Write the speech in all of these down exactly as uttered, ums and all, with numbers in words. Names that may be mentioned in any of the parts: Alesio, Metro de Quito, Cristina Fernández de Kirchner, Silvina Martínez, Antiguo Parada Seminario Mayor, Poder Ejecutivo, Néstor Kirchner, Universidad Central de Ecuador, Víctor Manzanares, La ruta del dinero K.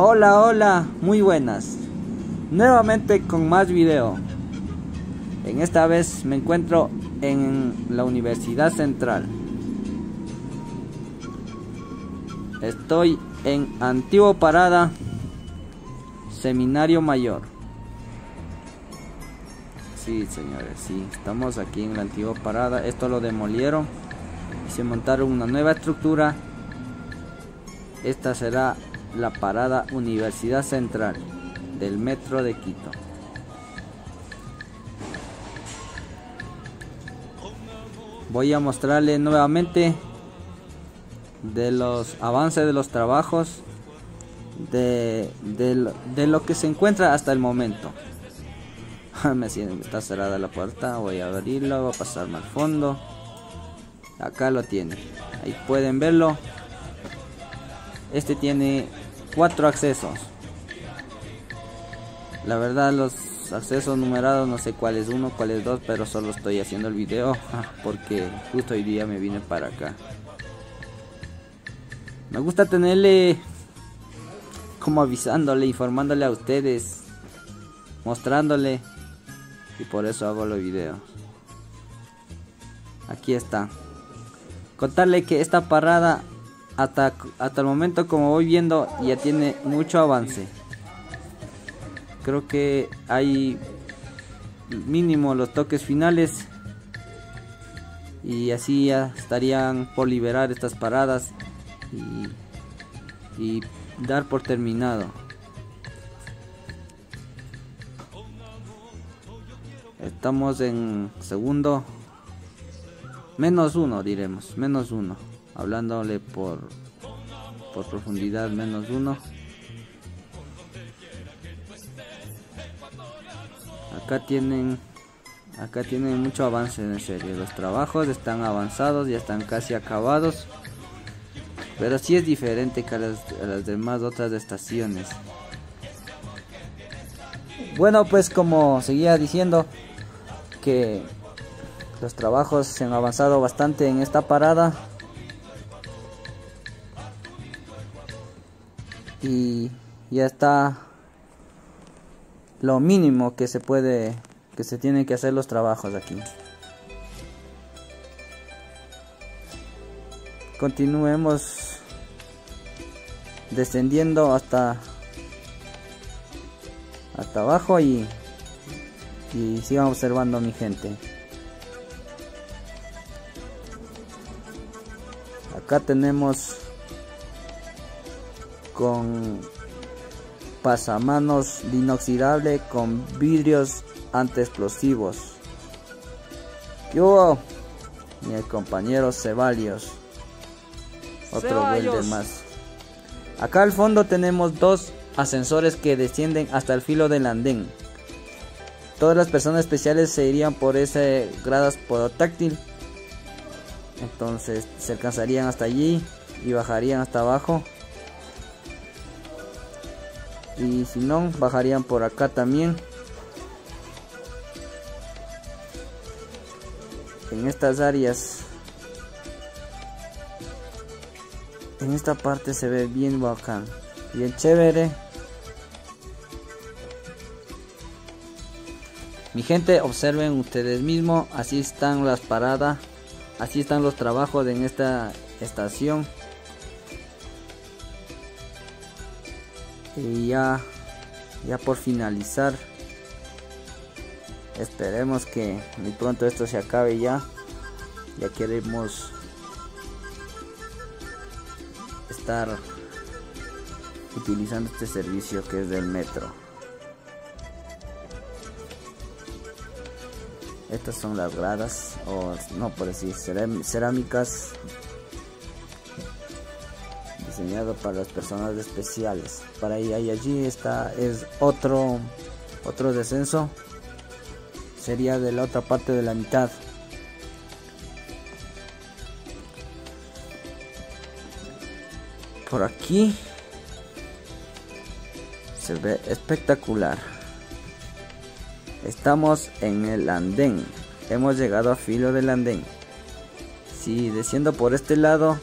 Hola, hola, muy buenas. Nuevamente con más video. En esta vez me encuentro en la Universidad Central. Estoy en Antiguo Parada Seminario Mayor. Sí, señores, sí, estamos aquí en la Antiguo Parada. Esto lo demolieron y se montaron una nueva estructura. Esta será la parada Universidad Central del Metro de Quito. Voy a mostrarle nuevamente de los avances de los trabajos de, de, de lo que se encuentra hasta el momento. Me está cerrada la puerta, voy a abrirla, voy a pasarme al fondo. Acá lo tiene, ahí pueden verlo. Este tiene cuatro accesos. La verdad, los accesos numerados no sé cuál es uno, cuál es dos, pero solo estoy haciendo el video porque justo hoy día me vine para acá. Me gusta tenerle como avisándole, informándole a ustedes, mostrándole, y por eso hago los videos. Aquí está. Contarle que esta parada Hasta, hasta el momento, como voy viendo, ya tiene mucho avance. Creo que hay mínimo los toques finales y así ya estarían por liberar estas paradas y, y dar por terminado. Estamos en segundo menos uno, diremos menos uno, hablándole por, por profundidad, menos uno. Acá tienen, acá tienen mucho avance, en serio. Los trabajos están avanzados, ya están casi acabados. Pero sí es diferente que a las, a las demás otras estaciones. Bueno, pues como seguía diciendo, que los trabajos se han avanzado bastante en esta parada. Y ya está lo mínimo que se puede, que se tienen que hacer los trabajos aquí. Continuemos descendiendo hasta hasta abajo y, y sigan observando a mi gente. Acá tenemos con pasamanos de inoxidable con vidrios antiexplosivos. ¿Qué hubo? Y el compañero Ceballos, otro vuelve más. Acá al fondo tenemos dos ascensores que descienden hasta el filo del andén. Todas las personas especiales se irían por ese gradas podotáctil, entonces se alcanzarían hasta allí y bajarían hasta abajo. Y si no, bajarían por acá también. En estas áreas, en esta parte se ve bien bacán, bien chévere. Mi gente, observen ustedes mismos. Así están las paradas, así están los trabajos en esta estación. Y ya, ya por finalizar, esperemos que muy pronto esto se acabe ya. Ya queremos estar utilizando este servicio que es del metro. Estas son las gradas, o no, por decir, cerámicas, diseñado para las personas especiales. Para ahí, ahí allí está, es otro otro descenso, sería de la otra parte de la mitad. Por aquí se ve espectacular. Estamos en el andén, hemos llegado a filo del andén. Si desciendo por este lado,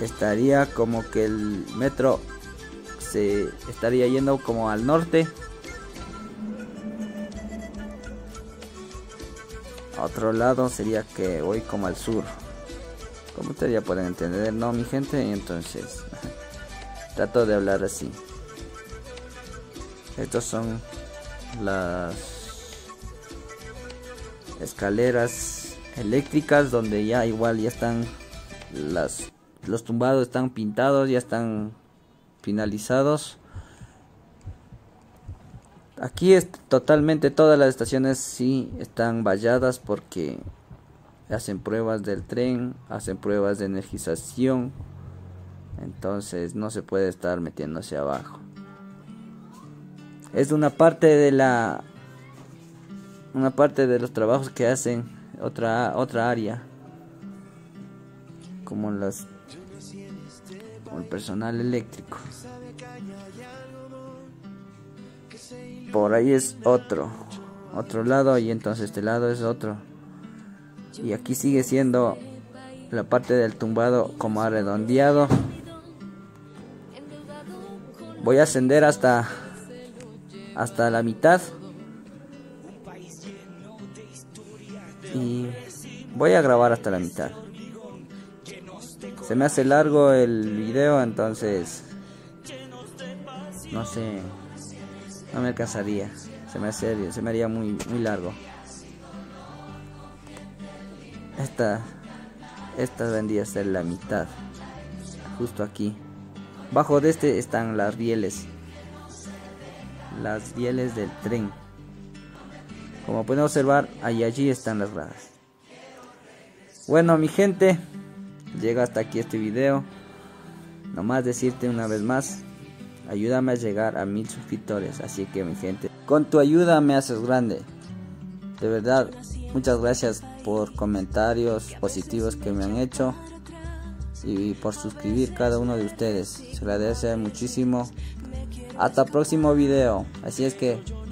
estaría como que el metro se estaría yendo como al norte. A otro lado sería que voy como al sur. Como ustedes ya pueden entender, ¿no, mi gente? Entonces, trato de hablar así. Estos son las escaleras eléctricas, donde ya igual ya están las, los tumbados están pintados, ya están finalizados. Aquí es totalmente todas las estaciones sí están valladas porque hacen pruebas del tren, hacen pruebas de energización, entonces no se puede estar metiéndose abajo. Es una parte de la una parte de los trabajos que hacen otra otra área, como las como el personal eléctrico. Por ahí es otro otro lado, y entonces este lado es otro. Y aquí sigue siendo la parte del tumbado como arredondeado. Voy a ascender hasta hasta la mitad y voy a grabar hasta la mitad. Se me hace largo el video, entonces no sé, no me alcanzaría. Se me hace, se me haría muy muy largo. Esta, esta vendría a ser la mitad, justo aquí. Bajo de este están las rieles, las rieles del tren. Como pueden observar, ahí allí están las gradas. Bueno, mi gente, llega hasta aquí este video. Nomás decirte una vez más, ayúdame a llegar a mil suscriptores. Así que, mi gente, con tu ayuda me haces grande. De verdad, muchas gracias por comentarios positivos que me han hecho y por suscribir cada uno de ustedes. Se agradece muchísimo. Hasta el próximo video. Así es que